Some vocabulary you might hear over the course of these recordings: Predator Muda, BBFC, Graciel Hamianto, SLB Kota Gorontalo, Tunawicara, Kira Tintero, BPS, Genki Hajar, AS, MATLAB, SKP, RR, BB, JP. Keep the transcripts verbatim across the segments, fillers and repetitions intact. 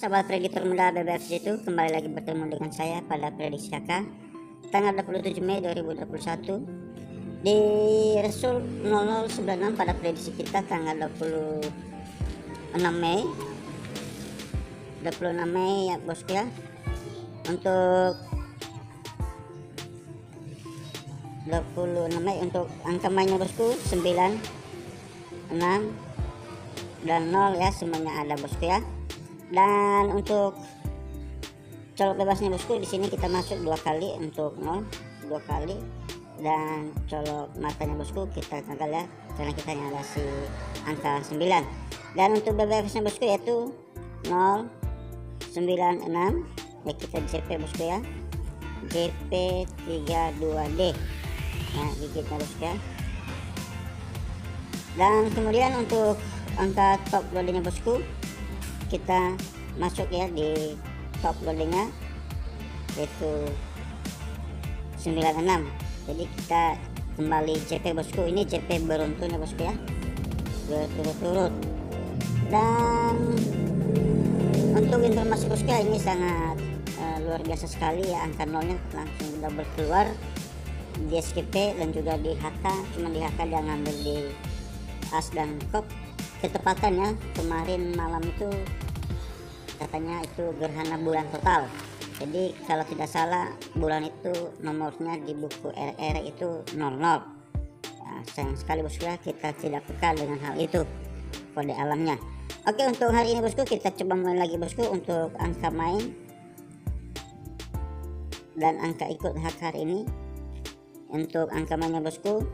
Sahabat Predator Muda B B F C itu kembali lagi bertemu dengan saya pada prediksi H K tanggal dua puluh tujuh Mei dua ribu dua puluh satu di Resul nol nol sembilan enam pada prediksi kita tanggal dua puluh enam Mei ya bosku ya. Untuk dua puluh enam Mei untuk angka mainnya bosku sembilan, enam dan nol ya, semuanya ada bosku ya. Dan untuk colok bebasnya bosku di sini kita masuk dua kali untuk nol, dua kali, dan colok matanya bosku kita gagal ya karena kita hanya ada si angka sembilan. Dan untuk B B F S nya bosku yaitu nol sembilan enam ya, kita di J P bosku ya, J P tiga puluh dua D ya, gigitnya bosku ya. Dan kemudian untuk angka top loadingnya bosku kita masuk ya di top loadingnya yaitu sembilan enam, jadi kita kembali J P bosku, ini J P beruntun ya bosku ya, berturut-turut. Dan untuk informasi bosku ya, ini sangat uh, luar biasa sekali ya, angka nolnya langsung double keluar di S K P dan juga di H K, cuma di H K dia ngambil di A S dan kop. Ketepatan ya, kemarin malam itu katanya itu gerhana bulan total, jadi kalau tidak salah bulan itu nomornya di buku R R itu nol nol ya, sayang sekali bosku ya, kita tidak peka dengan hal itu, kode alamnya. Oke, untuk hari ini bosku kita coba main lagi bosku untuk angka main dan angka ikut H K hari ini. Untuk angka mainnya bosku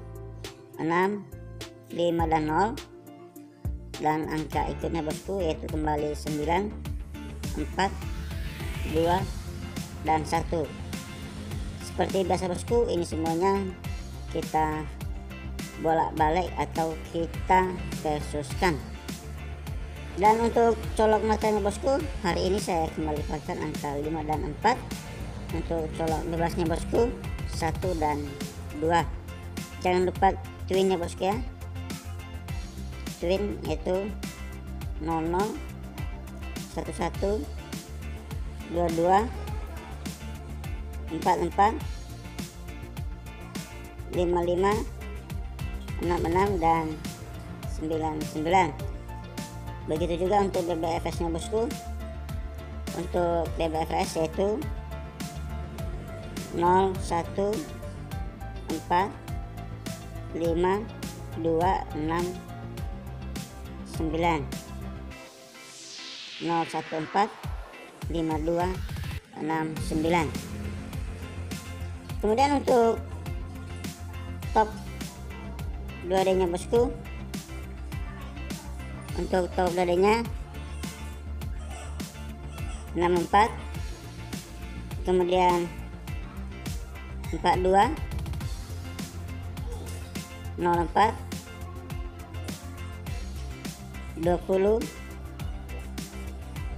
enam, lima dan nol, dan angka ikutnya bosku yaitu kembali sembilan, empat, dua dan satu. Seperti biasa bosku, ini semuanya kita bolak-balik atau kita versuskan. Dan untuk colok matanya bosku hari ini saya kembali pakai angka lima dan empat. Untuk colok bebasnya bosku satu dan dua. Jangan lupa twinnya bosku ya, twin yaitu nol nol, satu satu, dua dua, empat empat, lima lima, enam enam dan sembilan sembilan. Begitu juga untuk B B F S nya bosku, untuk B B F S yaitu nol satu empat lima dua enam sembilan nol satu empat lima dua enam sembilan. Kemudian untuk top dua D nya bosku, untuk top dua D nya enam empat, kemudian empat dua, nol empat, dua nol,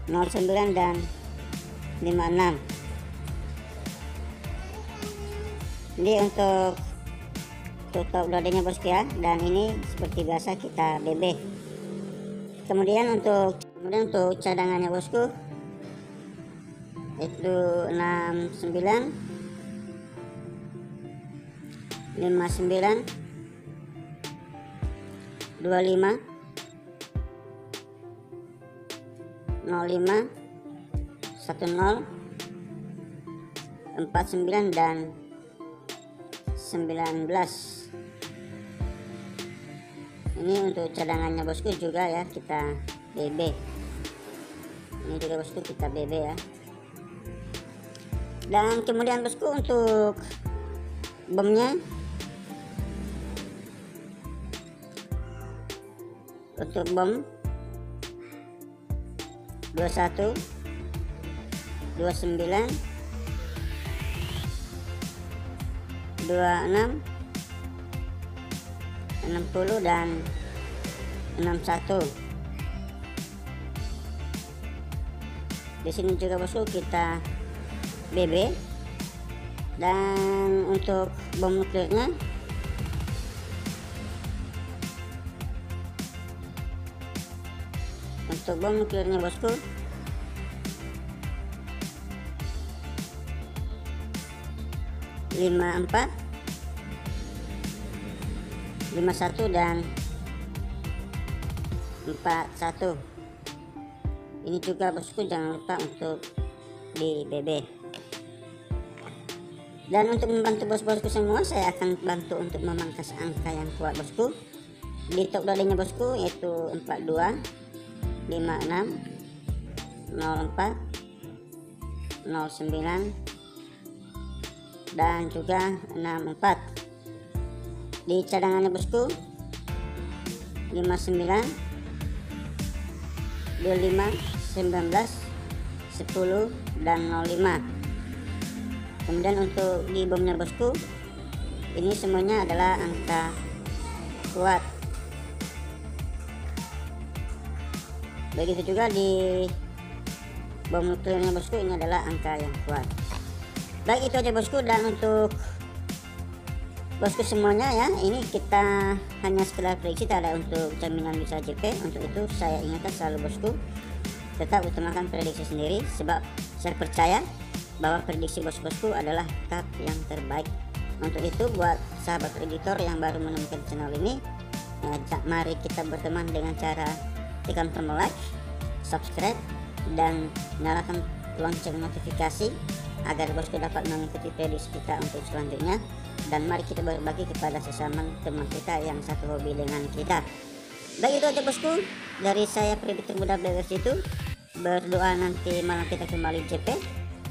nol sembilan dan lima enam. Jadi untuk tutup dodenya bosku ya, dan ini seperti biasa kita B B. Kemudian untuk kemudian untuk cadangannya bosku itu enam sembilan, lima sembilan, dua lima, nol lima, satu nol, empat sembilan dan sembilan belas. Ini untuk cadangannya bosku juga ya, kita B B. Ini juga bosku kita B B ya. Dan kemudian bosku untuk bomnya, untuk bom dua puluh satu, dua puluh sembilan, dua puluh enam, enam puluh dan enam puluh satu. Di sini juga bosku kita B B. Dan untuk bom nuklirnya Untuk bom nuklirnya bosku lima puluh empat, lima puluh satu dan empat puluh satu. Ini juga bosku, jangan lupa untuk di B B. Dan untuk membantu bos-bosku semua, saya akan bantu untuk memangkas angka yang kuat bosku. Di top dolenya bosku yaitu empat puluh dua, lima puluh enam, nol empat, nol sembilan dan juga enam puluh empat. Di cadangannya bosku lima puluh sembilan, dua puluh lima, sembilan belas, sepuluh dan nol lima. Kemudian untuk di bomnya bosku, ini semuanya adalah angka kuat. Begitu juga di bom nuklearnya bosku, ini adalah angka yang kuat. Baik, itu aja bosku. Dan untuk bosku semuanya ya, ini kita hanya sekedar prediksi, tidak ada untuk jaminan bisa J P. Untuk itu saya ingatkan selalu bosku, tetap utamakan prediksi sendiri, sebab saya percaya bahwa prediksi bos-bosku adalah kap yang terbaik. Untuk itu buat sahabat editor yang baru menemukan channel ini ya, mari kita berteman dengan cara tekan tombol like, subscribe, dan nyalakan lonceng notifikasi agar bosku dapat mengikuti prediksi kita untuk selanjutnya. Dan mari kita berbagi kepada sesama teman kita yang satu hobi dengan kita. Baik, itu aja bosku dari saya, Predator Muda B B F C itu. Berdoa nanti malam kita kembali J P.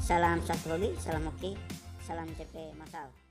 Salam satu hobi, salam hoki, salam J P masal.